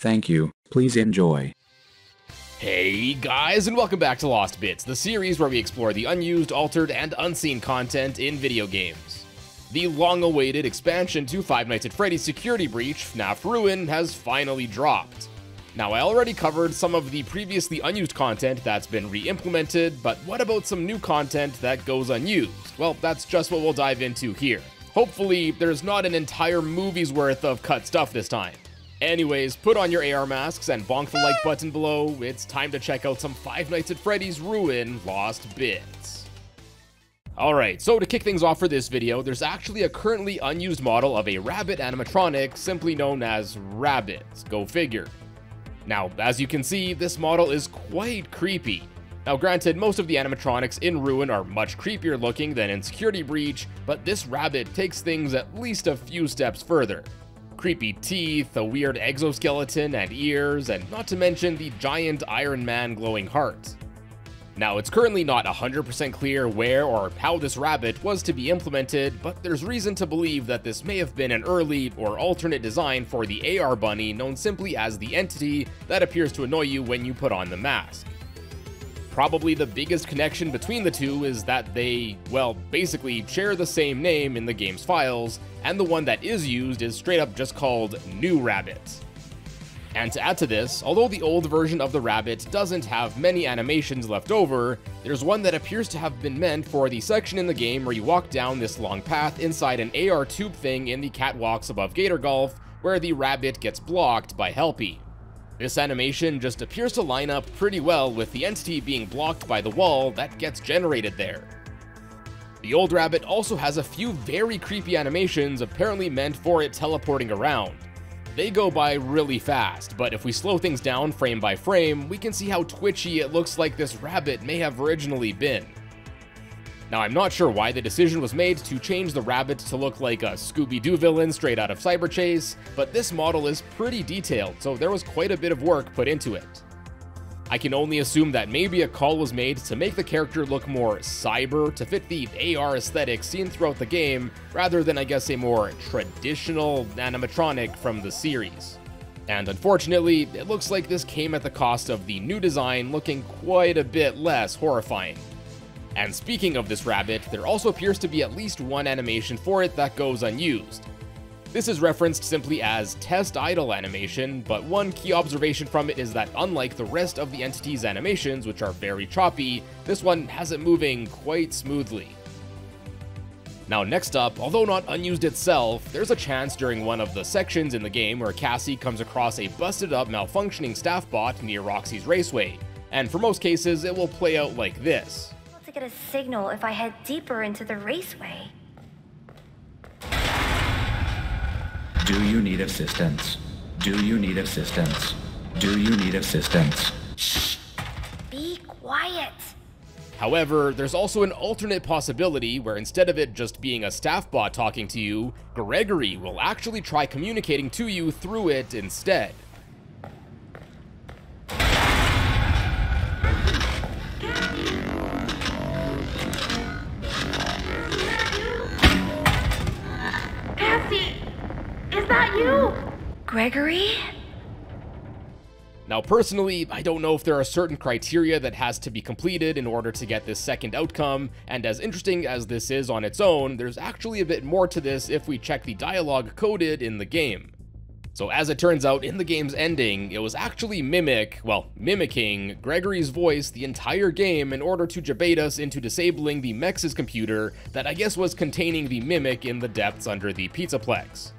Thank you, please enjoy. Hey guys, and welcome back to Lost Bits, the series where we explore the unused, altered, and unseen content in video games. The long-awaited expansion to Five Nights at Freddy's Security Breach, FNAF Ruin, has finally dropped. Now, I already covered some of the previously unused content that's been re-implemented, but what about some new content that goes unused? Well, that's just what we'll dive into here. Hopefully, there's not an entire movie's worth of cut stuff this time. Anyways, put on your AR masks and bonk the like button below. It's time to check out some Five Nights at Freddy's Ruin Lost Bits. Alright, so to kick things off for this video, there's actually a currently unused model of a rabbit animatronic simply known as Rabbits. Go figure. Now, as you can see, this model is quite creepy. Now granted, most of the animatronics in Ruin are much creepier looking than in Security Breach, but this rabbit takes things at least a few steps further. Creepy teeth, a weird exoskeleton and ears, and not to mention the giant Iron Man glowing heart. Now, it's currently not 100% clear where or how this rabbit was to be implemented, but there's reason to believe that this may have been an early or alternate design for the AR bunny known simply as the entity that appears to annoy you when you put on the mask. Probably the biggest connection between the two is that they, well, basically share the same name in the game's files, and the one that is used is straight up just called New Rabbit. And to add to this, although the old version of the rabbit doesn't have many animations left over, there's one that appears to have been meant for the section in the game where you walk down this long path inside an AR tube thing in the catwalks above Gator Golf, where the rabbit gets blocked by Helpy. This animation just appears to line up pretty well with the entity being blocked by the wall that gets generated there. The old rabbit also has a few very creepy animations apparently meant for it teleporting around. They go by really fast, but if we slow things down frame by frame, we can see how twitchy it looks like this rabbit may have originally been. Now, I'm not sure why the decision was made to change the rabbit to look like a Scooby-Doo villain straight out of Cyber Chase, but this model is pretty detailed, so there was quite a bit of work put into it. I can only assume that maybe a call was made to make the character look more cyber to fit the AR aesthetic seen throughout the game, rather than I guess a more traditional animatronic from the series. And unfortunately, it looks like this came at the cost of the new design looking quite a bit less horrifying. And speaking of this rabbit, there also appears to be at least one animation for it that goes unused. This is referenced simply as Test Idle animation, but one key observation from it is that unlike the rest of the entity's animations, which are very choppy, this one has it moving quite smoothly. Now next up, although not unused itself, there's a chance during one of the sections in the game where Cassie comes across a busted up malfunctioning staff bot near Roxy's Raceway, and for most cases it will play out like this. To get a signal if I head deeper into the raceway. Do you need assistance? Do you need assistance? Do you need assistance? Shh! Be quiet! However, there's also an alternate possibility where instead of it just being a staff bot talking to you, Gregory will actually try communicating to you through it instead. Gregory? Now personally, I don't know if there are certain criteria that has to be completed in order to get this second outcome, and as interesting as this is on its own, there's actually a bit more to this if we check the dialogue coded in the game. So as it turns out, in the game's ending, it was actually mimicking Gregory's voice the entire game in order to jabait us into disabling the Mex's computer that I guess was containing the Mimic in the depths under the Pizzaplex.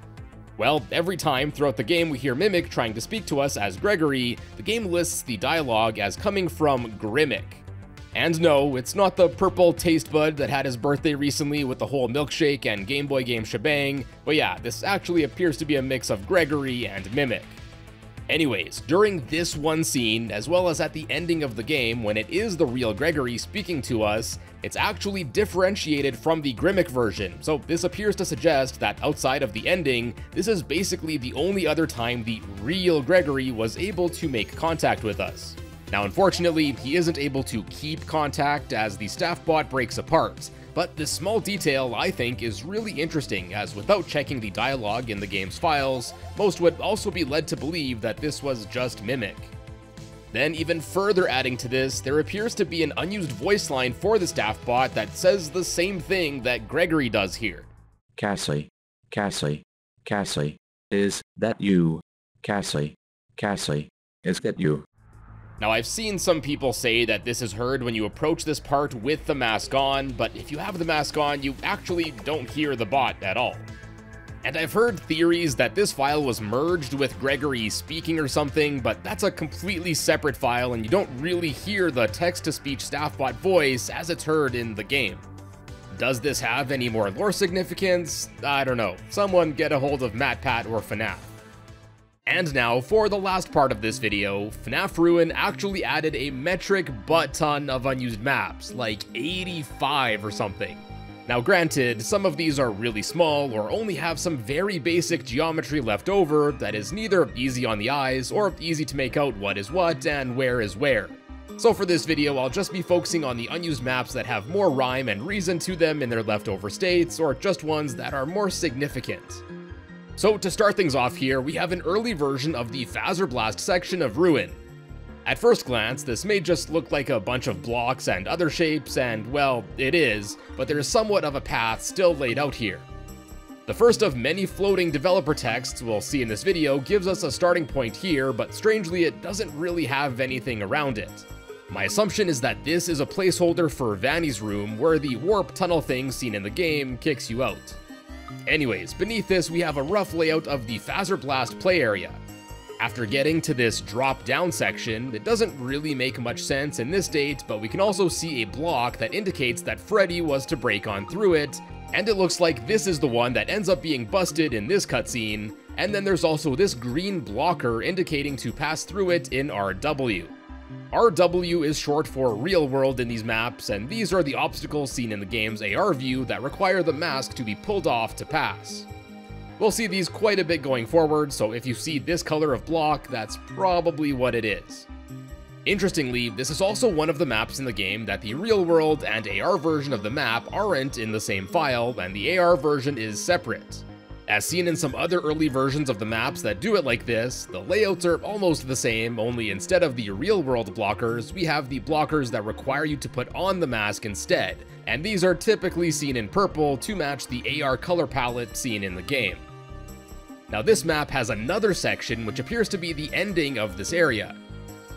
Well, every time throughout the game we hear Mimic trying to speak to us as Gregory, the game lists the dialogue as coming from Grimick. And no, it's not the purple taste bud that had his birthday recently with the whole milkshake and Game Boy game shebang, but yeah, this actually appears to be a mix of Gregory and Mimic. Anyways, during this one scene, as well as at the ending of the game when it is the real Gregory speaking to us, it's actually differentiated from the Grimick version, so this appears to suggest that outside of the ending, this is basically the only other time the real Gregory was able to make contact with us. Now unfortunately, he isn't able to keep contact as the staff bot breaks apart, but this small detail I think is really interesting, as without checking the dialogue in the game's files, most would also be led to believe that this was just Mimic. Then even further adding to this, there appears to be an unused voice line for the staff bot that says the same thing that Gregory does here. Cassie, Cassie, Cassie, is that you? Cassie, Cassie, is that you? Now I've seen some people say that this is heard when you approach this part with the mask on, but if you have the mask on, you actually don't hear the bot at all. And I've heard theories that this file was merged with Gregory speaking or something, but that's a completely separate file and you don't really hear the text-to-speech staff bot voice as it's heard in the game. Does this have any more lore significance? I don't know. Someone get a hold of MatPat or FNAF. And now, for the last part of this video, FNAF Ruin actually added a metric butt-ton of unused maps, like 85 or something. Now granted, some of these are really small or only have some very basic geometry left over that is neither easy on the eyes or easy to make out what is what and where is where. So for this video, I'll just be focusing on the unused maps that have more rhyme and reason to them in their leftover states, or just ones that are more significant. So to start things off here, we have an early version of the FhazorBlast section of Ruin. At first glance, this may just look like a bunch of blocks and other shapes, and well, it is, but there is somewhat of a path still laid out here. The first of many floating developer texts we'll see in this video gives us a starting point here, but strangely it doesn't really have anything around it. My assumption is that this is a placeholder for Vanny's room, where the warp tunnel thing seen in the game kicks you out. Anyways, beneath this we have a rough layout of the FhazorBlast play area. After getting to this drop-down section, it doesn't really make much sense in this date, but we can also see a block that indicates that Freddy was to break on through it, and it looks like this is the one that ends up being busted in this cutscene, and then there's also this green blocker indicating to pass through it in RW. RW is short for real world in these maps, and these are the obstacles seen in the game's AR view that require the mask to be pulled off to pass. We'll see these quite a bit going forward, so if you see this color of block, that's probably what it is. Interestingly, this is also one of the maps in the game that the real world and AR version of the map aren't in the same file, and the AR version is separate. As seen in some other early versions of the maps that do it like this, the layouts are almost the same, only instead of the real world blockers, we have the blockers that require you to put on the mask instead, and these are typically seen in purple to match the AR color palette seen in the game. Now this map has another section which appears to be the ending of this area.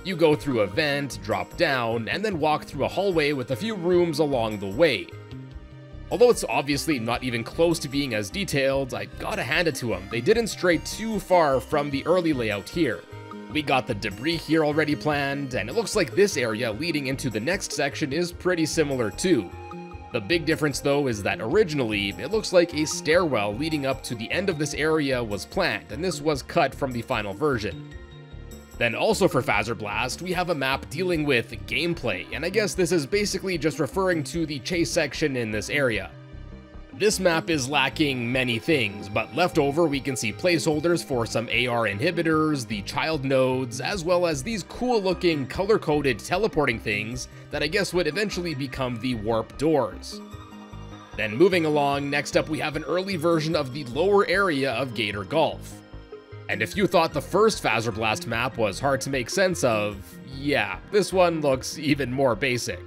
You go through a vent, drop down, and then walk through a hallway with a few rooms along the way. Although it's obviously not even close to being as detailed, I gotta hand it to them, they didn't stray too far from the early layout here. We got the debris here already planned, and it looks like this area leading into the next section is pretty similar too. The big difference though is that originally, it looks like a stairwell leading up to the end of this area was planned, and this was cut from the final version. Then also for FhazorBlast, we have a map dealing with gameplay, and I guess this is basically just referring to the chase section in this area. This map is lacking many things, but left over we can see placeholders for some AR inhibitors, the child nodes, as well as these cool looking color-coded teleporting things that I guess would eventually become the warp doors. Then moving along, next up we have an early version of the lower area of Gator Golf. And if you thought the first FhazorBlast map was hard to make sense of, yeah, this one looks even more basic.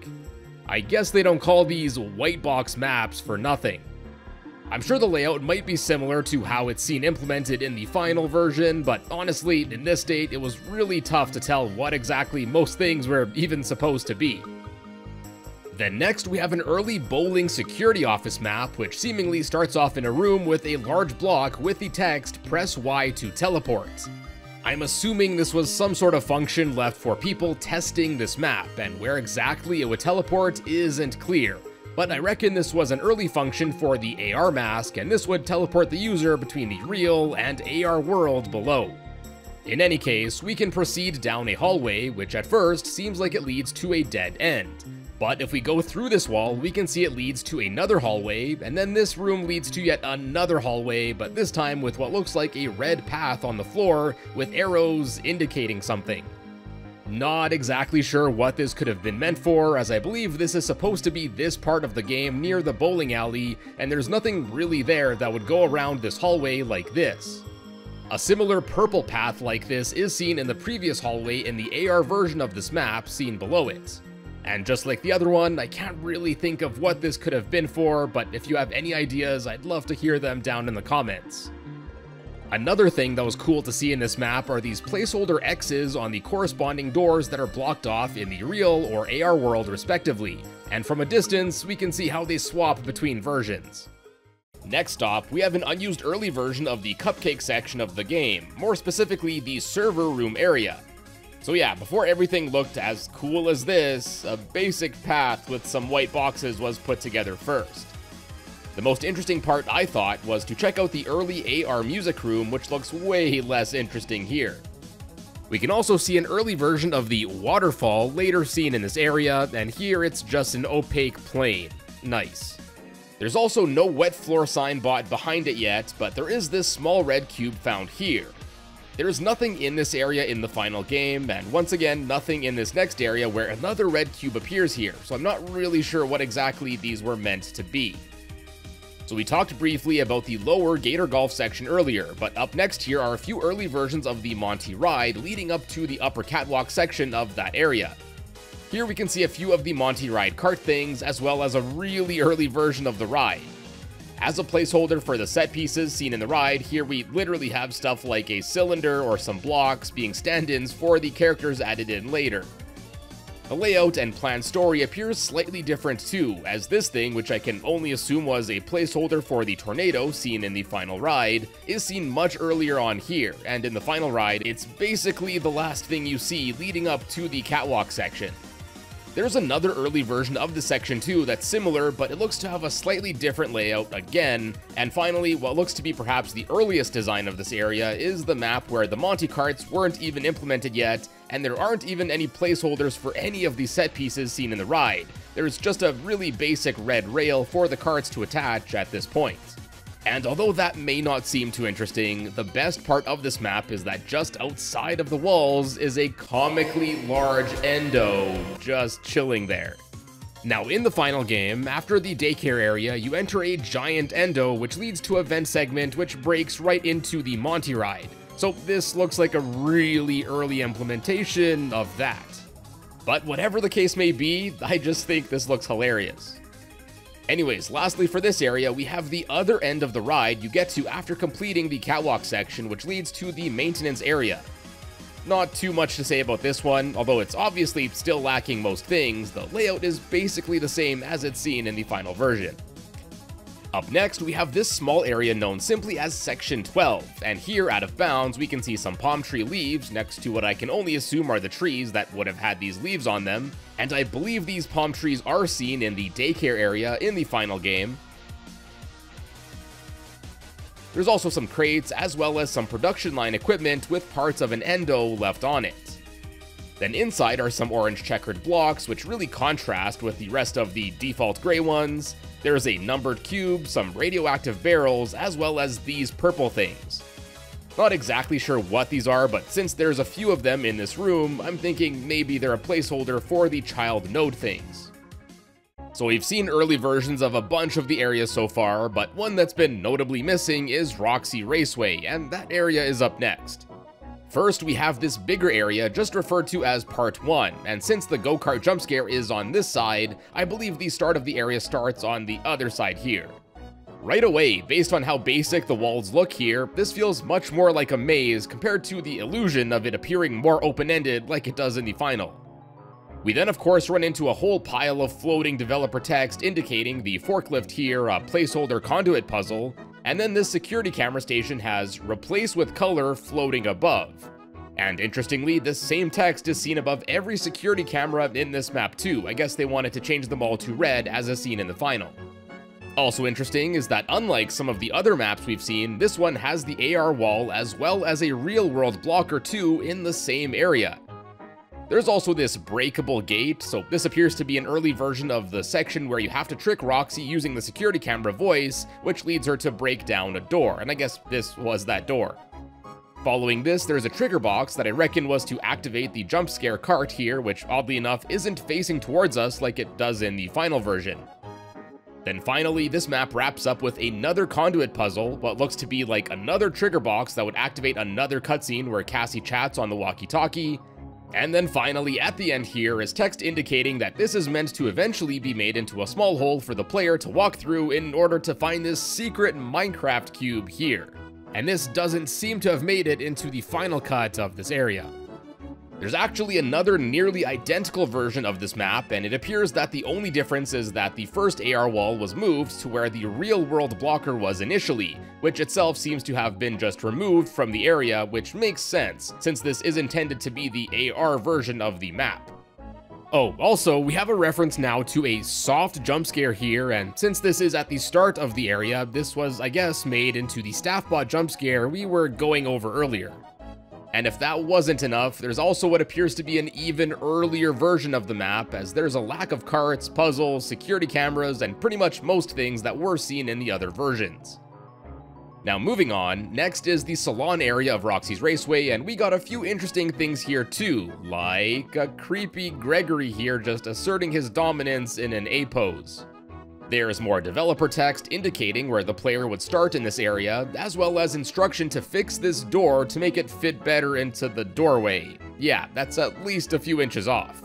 I guess they don't call these white box maps for nothing. I'm sure the layout might be similar to how it's seen implemented in the final version, but honestly, in this state, it was really tough to tell what exactly most things were even supposed to be. Then next, we have an early bowling security office map, which seemingly starts off in a room with a large block with the text, "Press Y to teleport." I'm assuming this was some sort of function left for people testing this map, and where exactly it would teleport isn't clear. But I reckon this was an early function for the AR mask, and this would teleport the user between the real and AR world below. In any case, we can proceed down a hallway, which at first seems like it leads to a dead end. But if we go through this wall, we can see it leads to another hallway, and then this room leads to yet another hallway, but this time with what looks like a red path on the floor with arrows indicating something. Not exactly sure what this could have been meant for, as I believe this is supposed to be this part of the game near the bowling alley, and there's nothing really there that would go around this hallway like this. A similar purple path like this is seen in the previous hallway in the AR version of this map, seen below it. And just like the other one, I can't really think of what this could have been for, but if you have any ideas, I'd love to hear them down in the comments. Another thing that was cool to see in this map are these placeholder X's on the corresponding doors that are blocked off in the real or AR world respectively, and from a distance, we can see how they swap between versions. Next up, we have an unused early version of the cupcake section of the game, more specifically the server room area. So yeah, before everything looked as cool as this, a basic path with some white boxes was put together first. The most interesting part, I thought, was to check out the early AR music room, which looks way less interesting here. We can also see an early version of the waterfall later seen in this area, and here it's just an opaque plane. Nice. There's also no wet floor sign bot behind it yet, but there is this small red cube found here. There is nothing in this area in the final game, and once again, nothing in this next area where another red cube appears here, so I'm not really sure what exactly these were meant to be. So we talked briefly about the lower Gator Golf section earlier, but up next here are a few early versions of the Monty Ride leading up to the upper catwalk section of that area. Here we can see a few of the Monty Ride kart things, as well as a really early version of the ride. As a placeholder for the set pieces seen in the ride, here we literally have stuff like a cylinder or some blocks being stand-ins for the characters added in later. The layout and planned story appears slightly different too, as this thing, which I can only assume was a placeholder for the tornado seen in the final ride, is seen much earlier on here, and in the final ride, it's basically the last thing you see leading up to the catwalk section. There's another early version of the section too that's similar, but it looks to have a slightly different layout again. And finally, what looks to be perhaps the earliest design of this area is the map where the Monty carts weren't even implemented yet, and there aren't even any placeholders for any of the set pieces seen in the ride. There's just a really basic red rail for the carts to attach at this point. And although that may not seem too interesting, the best part of this map is that just outside of the walls is a comically large endo just chilling there. Now in the final game, after the daycare area, you enter a giant endo which leads to a vent segment which breaks right into the Monty Ride. So this looks like a really early implementation of that. But whatever the case may be, I just think this looks hilarious. Anyways, lastly for this area, we have the other end of the ride you get to after completing the catwalk section, which leads to the maintenance area. Not too much to say about this one, although it's obviously still lacking most things, the layout is basically the same as it's seen in the final version. Up next, we have this small area known simply as Section 12, and here out of bounds we can see some palm tree leaves next to what I can only assume are the trees that would have had these leaves on them, and I believe these palm trees are seen in the daycare area in the final game. There's also some crates as well as some production line equipment with parts of an endo left on it. Then inside are some orange checkered blocks which really contrast with the rest of the default gray ones. There's a numbered cube, some radioactive barrels, as well as these purple things. Not exactly sure what these are, but since there's a few of them in this room, I'm thinking maybe they're a placeholder for the child node things. So we've seen early versions of a bunch of the areas so far, but one that's been notably missing is Roxy Raceway, and that area is up next. First, we have this bigger area, just referred to as Part 1, and since the go-kart jump scare is on this side, I believe the start of the area starts on the other side here. Right away, based on how basic the walls look here, this feels much more like a maze compared to the illusion of it appearing more open-ended like it does in the final. We then of course run into a whole pile of floating developer text indicating the forklift here, a placeholder conduit puzzle, and then this security camera station has "Replace with color" floating above. And interestingly, this same text is seen above every security camera in this map too. I guess they wanted to change them all to red as is seen in the final. Also interesting is that unlike some of the other maps we've seen, this one has the AR wall as well as a real-world block or two in the same area. There's also this breakable gate, so this appears to be an early version of the section where you have to trick Roxy using the security camera voice, which leads her to break down a door, and I guess this was that door. Following this, there is a trigger box that I reckon was to activate the jump scare cart here, which oddly enough isn't facing towards us like it does in the final version. Then finally, this map wraps up with another conduit puzzle, what looks to be like another trigger box that would activate another cutscene where Cassie chats on the walkie-talkie. And then finally, at the end here, is text indicating that this is meant to eventually be made into a small hole for the player to walk through in order to find this secret Minecraft cube here. And this doesn't seem to have made it into the final cut of this area. There's actually another nearly identical version of this map, and it appears that the only difference is that the first AR wall was moved to where the real-world blocker was initially, which itself seems to have been just removed from the area, which makes sense, since this is intended to be the AR version of the map. Oh, also, we have a reference now to a soft jump scare here, and since this is at the start of the area, this was, I guess, made into the staffbot jump scare we were going over earlier. And if that wasn't enough, there's also what appears to be an even earlier version of the map, as there's a lack of carts, puzzles, security cameras, and pretty much most things that were seen in the other versions. Now moving on, next is the salon area of Roxy's Raceway, and we got a few interesting things here too, like a creepy Gregory here just asserting his dominance in an A pose. There's more developer text indicating where the player would start in this area, as well as instruction to fix this door to make it fit better into the doorway. Yeah, that's at least a few inches off.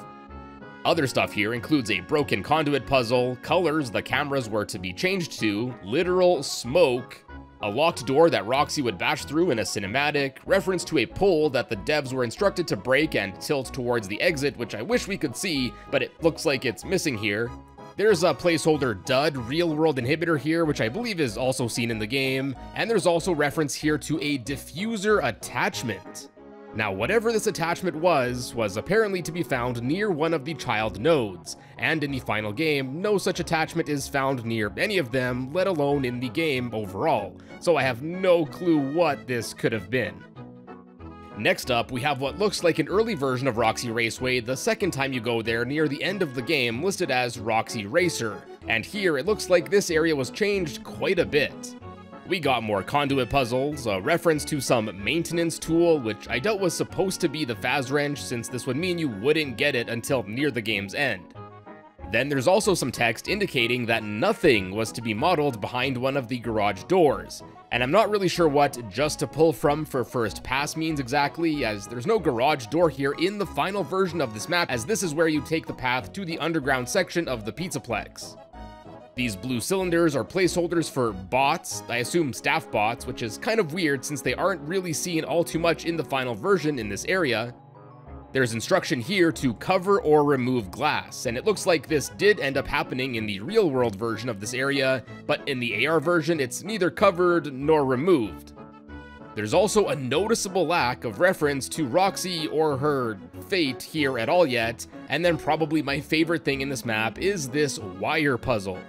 Other stuff here includes a broken conduit puzzle, colors the cameras were to be changed to, literal smoke, a locked door that Roxy would bash through in a cinematic, reference to a pole that the devs were instructed to break and tilt towards the exit, which I wish we could see, but it looks like it's missing here. There's a placeholder dud real-world inhibitor here, which I believe is also seen in the game, and there's also reference here to a diffuser attachment. Now, whatever this attachment was apparently to be found near one of the child nodes, and in the final game, no such attachment is found near any of them, let alone in the game overall, so I have no clue what this could have been. Next up, we have what looks like an early version of Roxy Raceway the second time you go there near the end of the game, listed as Roxy Racer, and here it looks like this area was changed quite a bit. We got more conduit puzzles, a reference to some maintenance tool, which I doubt was supposed to be the Faz wrench since this would mean you wouldn't get it until near the game's end. Then there's also some text indicating that nothing was to be modeled behind one of the garage doors, and I'm not really sure what just to pull from for first pass means exactly, as there's no garage door here in the final version of this map, as this is where you take the path to the underground section of the Pizzaplex. These blue cylinders are placeholders for bots, I assume staff bots, which is kind of weird since they aren't really seen all too much in the final version in this area. There's instruction here to cover or remove glass, and it looks like this did end up happening in the real-world version of this area, but in the AR version, it's neither covered nor removed. There's also a noticeable lack of reference to Roxy or her fate here at all yet, and then probably my favorite thing in this map is this wire puzzle.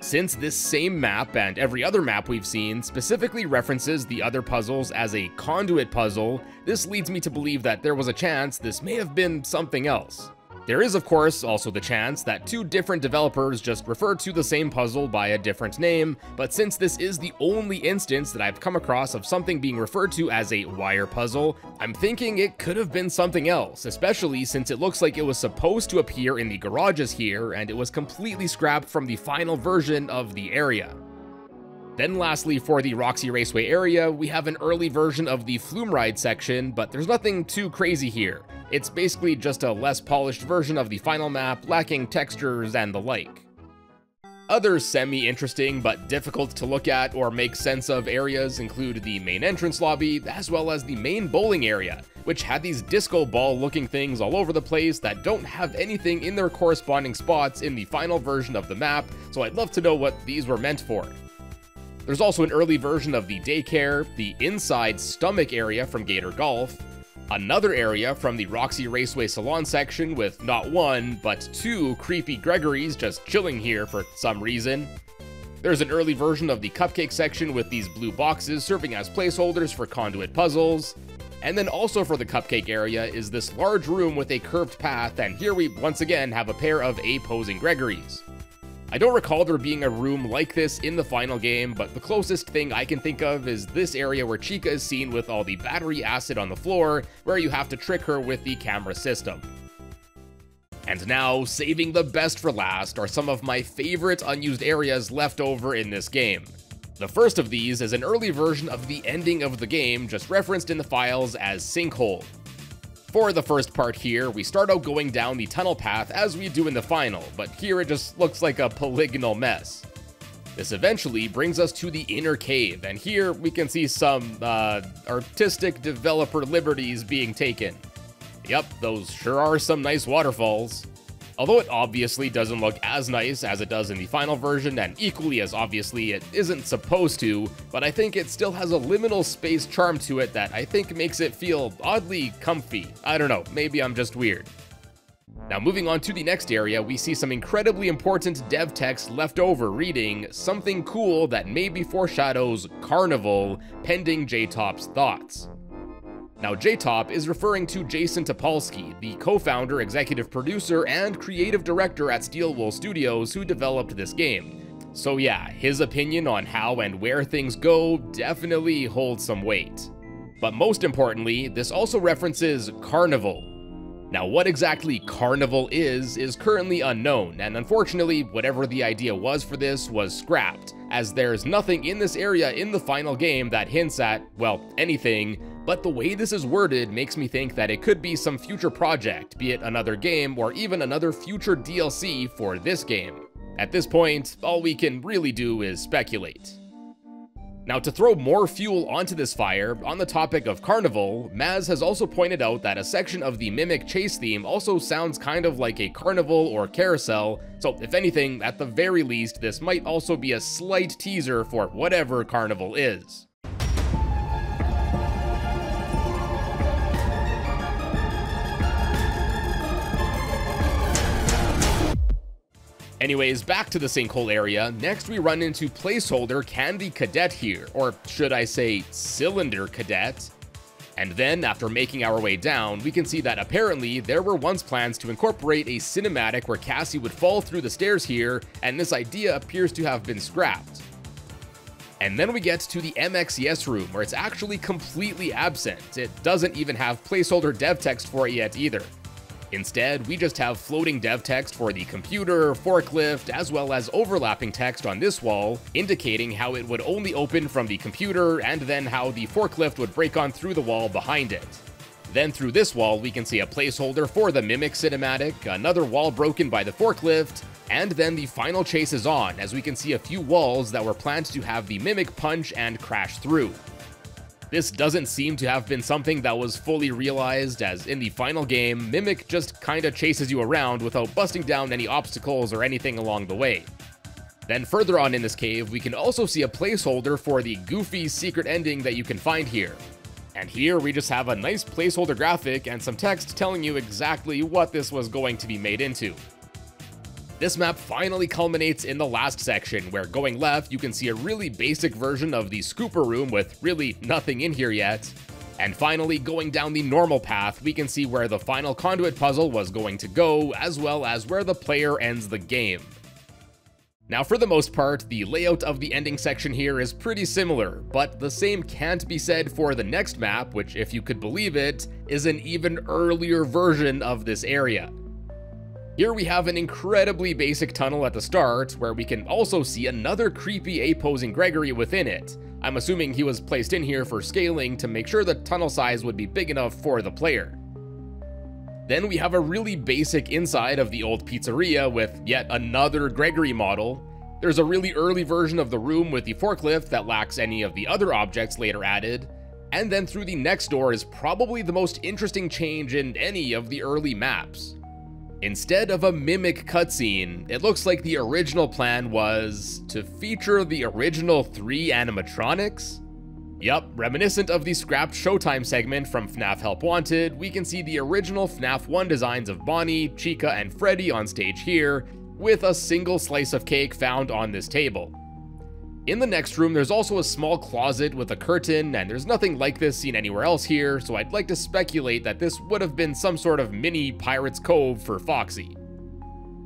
Since this same map and every other map we've seen specifically references the other puzzles as a conduit puzzle, this leads me to believe that there was a chance this may have been something else. There is, of course, also the chance that two different developers just refer to the same puzzle by a different name, but since this is the only instance that I've come across of something being referred to as a wire puzzle, I'm thinking it could have been something else, especially since it looks like it was supposed to appear in the garages here, and it was completely scrapped from the final version of the area. Then lastly, for the Roxy Raceway area, we have an early version of the Flume Ride section, but there's nothing too crazy here. It's basically just a less polished version of the final map, lacking textures and the like. Other semi-interesting but difficult to look at or make sense of areas include the main entrance lobby, as well as the main bowling area, which had these disco ball looking things all over the place that don't have anything in their corresponding spots in the final version of the map, so I'd love to know what these were meant for. There's also an early version of the daycare, the inside stomach area from Gator Golf, another area from the Roxy Raceway salon section with not one, but two creepy Gregorys just chilling here for some reason. There's an early version of the cupcake section with these blue boxes serving as placeholders for conduit puzzles. And then also for the cupcake area is this large room with a curved path, and here we once again have a pair of A-posing Gregorys. I don't recall there being a room like this in the final game, but the closest thing I can think of is this area where Chica is seen with all the battery acid on the floor, where you have to trick her with the camera system. And now, saving the best for last are some of my favorite unused areas left over in this game. The first of these is an early version of the ending of the game, just referenced in the files as Sinkhole. For the first part here, we start out going down the tunnel path as we do in the final, but here it just looks like a polygonal mess. This eventually brings us to the inner cave, and here we can see some artistic developer liberties being taken. Yep, those sure are some nice waterfalls. Although it obviously doesn't look as nice as it does in the final version, and equally as obviously it isn't supposed to, but I think it still has a liminal space charm to it that I think makes it feel oddly comfy. I don't know, maybe I'm just weird. Now moving on to the next area, we see some incredibly important dev text left over reading something cool that maybe foreshadows Carnival, pending J-Top's thoughts. Now, J-Top is referring to Jason Topolsky, the co-founder, executive producer, and creative director at Steel Wool Studios who developed this game. So yeah, his opinion on how and where things go definitely holds some weight. But most importantly, this also references Carnival. Now, what exactly Carnival is currently unknown, and unfortunately, whatever the idea was for this was scrapped, as there's nothing in this area in the final game that hints at, well, anything. But the way this is worded makes me think that it could be some future project, be it another game or even another future DLC for this game. At this point, all we can really do is speculate. Now, to throw more fuel onto this fire, on the topic of Carnival, Maz has also pointed out that a section of the Mimic chase theme also sounds kind of like a carnival or carousel, so if anything, at the very least, this might also be a slight teaser for whatever Carnival is. Anyways, back to the sinkhole area. Next, we run into placeholder Candy Cadet here, or should I say Cylinder Cadet. And then, after making our way down, we can see that apparently there were once plans to incorporate a cinematic where Cassie would fall through the stairs here, and this idea appears to have been scrapped. And then we get to the MXES room, where it's actually completely absent. It doesn't even have placeholder dev text for it yet either. Instead, we just have floating dev text for the computer, forklift, as well as overlapping text on this wall, indicating how it would only open from the computer, and then how the forklift would break on through the wall behind it. Then through this wall, we can see a placeholder for the Mimic cinematic, another wall broken by the forklift, and then the final chase is on, as we can see a few walls that were planned to have the Mimic punch and crash through. This doesn't seem to have been something that was fully realized, as in the final game, Mimic just kinda chases you around without busting down any obstacles or anything along the way. Then further on in this cave, we can also see a placeholder for the goofy secret ending that you can find here. And here we just have a nice placeholder graphic and some text telling you exactly what this was going to be made into. This map finally culminates in the last section, where going left you can see a really basic version of the scooper room with really nothing in here yet. And finally, going down the normal path, we can see where the final conduit puzzle was going to go, as well as where the player ends the game. Now, for the most part, the layout of the ending section here is pretty similar, but the same can't be said for the next map, which, if you could believe it, is an even earlier version of this area. Here we have an incredibly basic tunnel at the start, where we can also see another creepy A-posing Gregory within it. I'm assuming he was placed in here for scaling to make sure the tunnel size would be big enough for the player. Then we have a really basic inside of the old pizzeria with yet another Gregory model. There's a really early version of the room with the forklift that lacks any of the other objects later added. And then through the next door is probably the most interesting change in any of the early maps. Instead of a Mimic cutscene, it looks like the original plan was to feature the original 3 animatronics? Yup, reminiscent of the scrapped Showtime segment from FNAF Help Wanted, we can see the original FNAF 1 designs of Bonnie, Chica, and Freddy on stage here, with a single slice of cake found on this table. In the next room, there's also a small closet with a curtain, and there's nothing like this seen anywhere else here, so I'd like to speculate that this would have been some sort of mini Pirate's Cove for Foxy.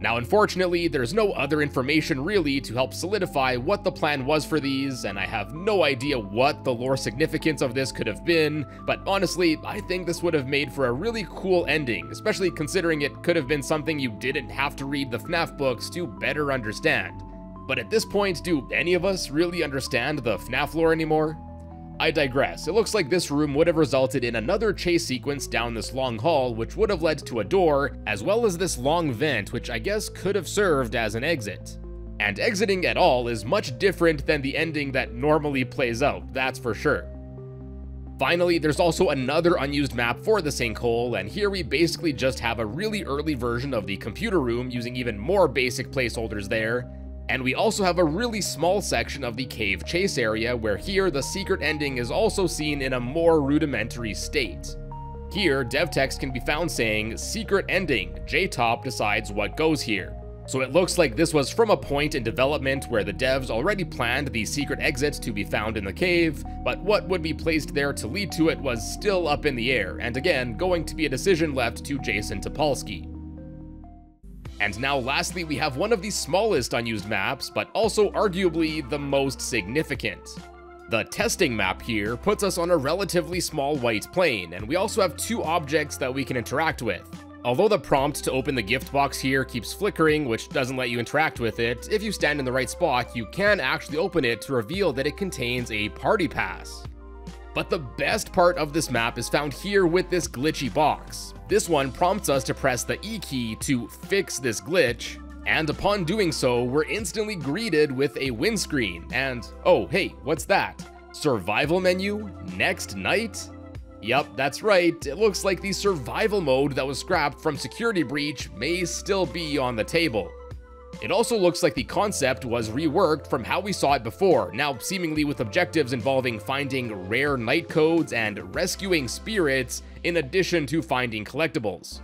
Now, unfortunately, there's no other information really to help solidify what the plan was for these, and I have no idea what the lore significance of this could have been, but honestly, I think this would have made for a really cool ending, especially considering it could have been something you didn't have to read the FNAF books to better understand. But at this point, do any of us really understand the FNAF lore anymore? I digress. It looks like this room would have resulted in another chase sequence down this long hall, which would have led to a door, as well as this long vent, which I guess could have served as an exit. And exiting at all is much different than the ending that normally plays out, that's for sure. Finally, there's also another unused map for the sinkhole, and here we basically just have a really early version of the computer room using even more basic placeholders there. And we also have a really small section of the cave chase area, where here the secret ending is also seen in a more rudimentary state. Here, DevText can be found saying, "Secret ending, J-Top decides what goes here." So it looks like this was from a point in development where the devs already planned the secret exit to be found in the cave, but what would be placed there to lead to it was still up in the air, and again, going to be a decision left to Jason Topolsky. And now lastly, we have one of the smallest unused maps, but also arguably the most significant. The testing map here puts us on a relatively small white plane, and we also have two objects that we can interact with. Although the prompt to open the gift box here keeps flickering, which doesn't let you interact with it, if you stand in the right spot, you can actually open it to reveal that it contains a party pass. But the best part of this map is found here with this glitchy box. This one prompts us to press the E key to fix this glitch, and upon doing so, we're instantly greeted with a windscreen, and oh hey, what's that? Survival menu? Next night? Yep, that's right, it looks like the survival mode that was scrapped from Security Breach may still be on the table. It also looks like the concept was reworked from how we saw it before, now seemingly with objectives involving finding rare night codes and rescuing spirits, in addition to finding collectibles.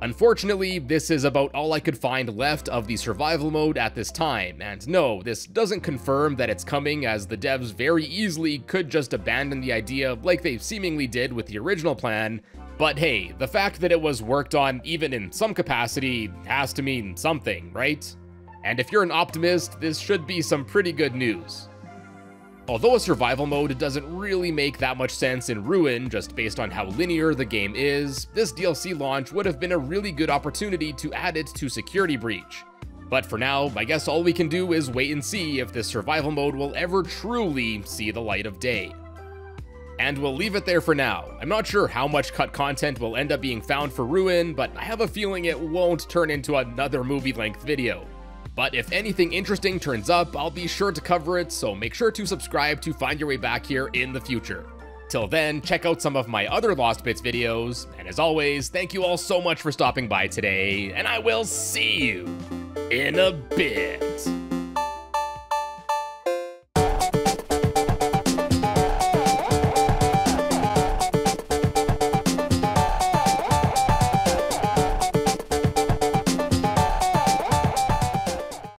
Unfortunately, this is about all I could find left of the survival mode at this time, and no, this doesn't confirm that it's coming, as the devs very easily could just abandon the idea like they seemingly did with the original plan, but hey, the fact that it was worked on even in some capacity has to mean something, right? And if you're an optimist, this should be some pretty good news. Although a survival mode doesn't really make that much sense in Ruin, just based on how linear the game is, this DLC launch would have been a really good opportunity to add it to Security Breach. But for now, I guess all we can do is wait and see if this survival mode will ever truly see the light of day. And we'll leave it there for now. I'm not sure how much cut content will end up being found for Ruin, but I have a feeling it won't turn into another movie-length video. But if anything interesting turns up, I'll be sure to cover it, so make sure to subscribe to find your way back here in the future. Till then, check out some of my other Lost Bits videos, and as always, thank you all so much for stopping by today, and I will see you in a bit.